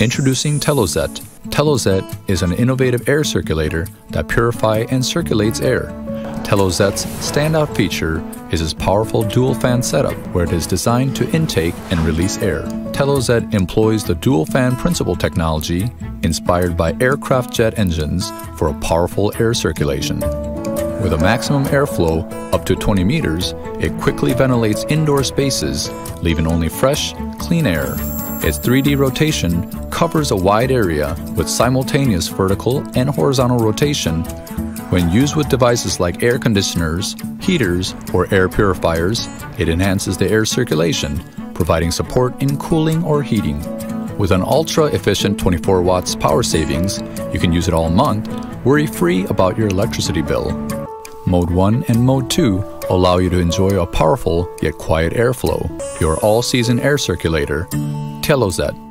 Introducing Tello Zet. Tello Zet is an innovative air circulator that purifies and circulates air. Tello Zet's standout feature is its powerful dual fan setup, where it is designed to intake and release air. Tello Zet employs the dual fan principle technology inspired by aircraft jet engines for a powerful air circulation. With a maximum airflow up to 20 meters, it quickly ventilates indoor spaces, leaving only fresh, clean air. Its 3D rotation covers a wide area with simultaneous vertical and horizontal rotation. When used with devices like air conditioners, heaters, or air purifiers, it enhances the air circulation, providing support in cooling or heating. With an ultra-efficient 24 watts power savings, you can use it all month, worry-free about your electricity bill. Mode 1 and Mode 2 allow you to enjoy a powerful yet quiet airflow. Your all-season air circulator, Tello Zet.